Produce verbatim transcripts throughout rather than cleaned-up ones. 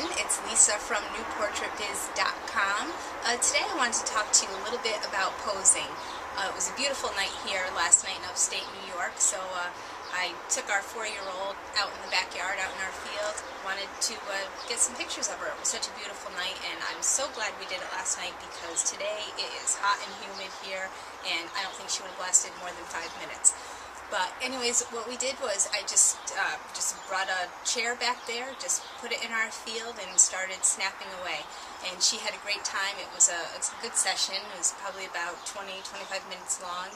everyone, it's Lisa from New Portrait Biz dot com. Uh, today I wanted to talk to you a little bit about posing. Uh, it was a beautiful night here last night in upstate New York, so uh, I took our four-year-old out in the backyard, out in our field, wanted to uh, get some pictures of her. It was such a beautiful night, and I'm so glad we did it last night because today it is hot and humid here, and I don't think she would have lasted more than five minutes. But anyways, what we did was I just uh, just brought a chair back there, just put it in our field and started snapping away. And she had a great time. It was a, it was a good session. It was probably about twenty, twenty-five minutes long,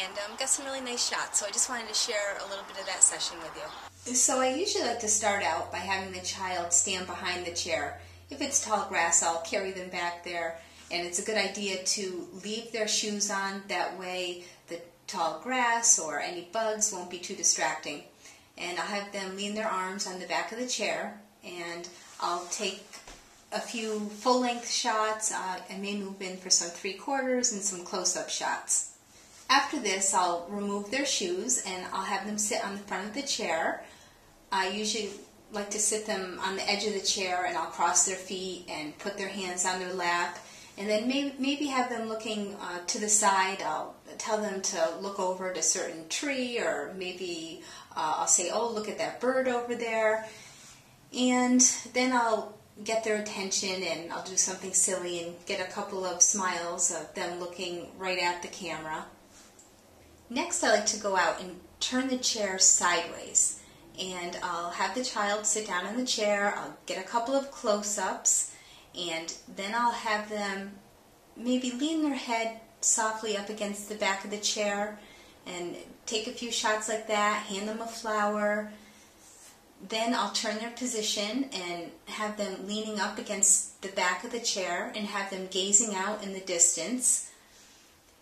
and um, got some really nice shots. So I just wanted to share a little bit of that session with you. So I usually like to start out by having the child stand behind the chair. If it's tall grass, I'll carry them back there. And it's a good idea to leave their shoes on, that way the tall grass or any bugs won't be too distracting. And I'll have them lean their arms on the back of the chair, and I'll take a few full-length shots. Uh, I may move in for some three-quarters and some close-up shots. After this, I'll remove their shoes and I'll have them sit on the front of the chair. I usually like to sit them on the edge of the chair, and I'll cross their feet and put their hands on their lap. And then maybe, maybe have them looking uh, to the side. I'll tell them to look over at a certain tree, or maybe uh, I'll say, oh, look at that bird over there. And then I'll get their attention and I'll do something silly and get a couple of smiles of them looking right at the camera. Next, I like to go out and turn the chair sideways. And I'll have the child sit down in the chair. I'll get a couple of close-ups. And then I'll have them maybe lean their head softly up against the back of the chair and take a few shots like that, hand them a flower. Then I'll turn their position and have them leaning up against the back of the chair and have them gazing out in the distance.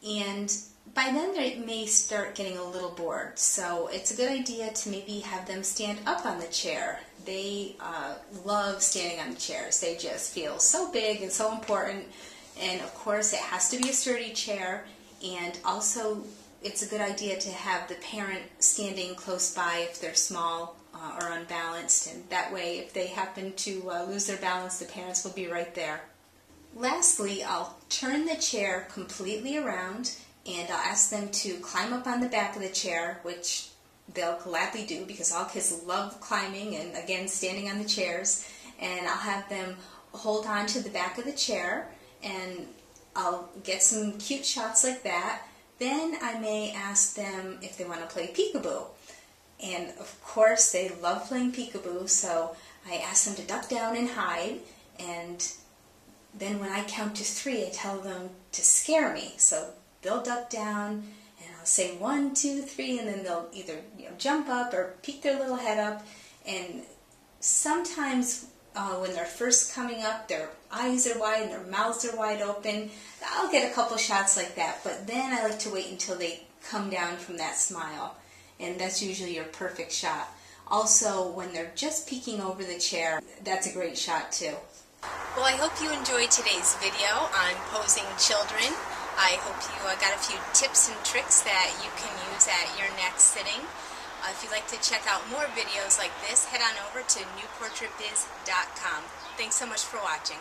And by then they may start getting a little bored, so it's a good idea to maybe have them stand up on the chair. They uh, love standing on the chairs. They just feel so big and so important, and of course it has to be a sturdy chair, and also it's a good idea to have the parent standing close by if they're small uh, or unbalanced, and that way if they happen to uh, lose their balance, the parents will be right there. Lastly, I'll turn the chair completely around and I'll ask them to climb up on the back of the chair, which they'll gladly do because all kids love climbing and, again, standing on the chairs. And I'll have them hold on to the back of the chair, and I'll get some cute shots like that. Then I may ask them if they want to play peekaboo. And, of course, they love playing peekaboo, so I ask them to duck down and hide, and then when I count to three, I tell them to scare me. So they'll duck down, and I'll say one, two, three, and then they'll either you know, jump up or peek their little head up. And sometimes uh, when they're first coming up, their eyes are wide and their mouths are wide open. I'll get a couple shots like that, but then I like to wait until they come down from that smile, and that's usually your perfect shot. Also, when they're just peeking over the chair, that's a great shot too. Well, I hope you enjoyed today's video on posing children. I hope you uh, got a few tips and tricks that you can use at your next sitting. Uh, if you'd like to check out more videos like this, head on over to New Portrait Biz dot com. Thanks so much for watching.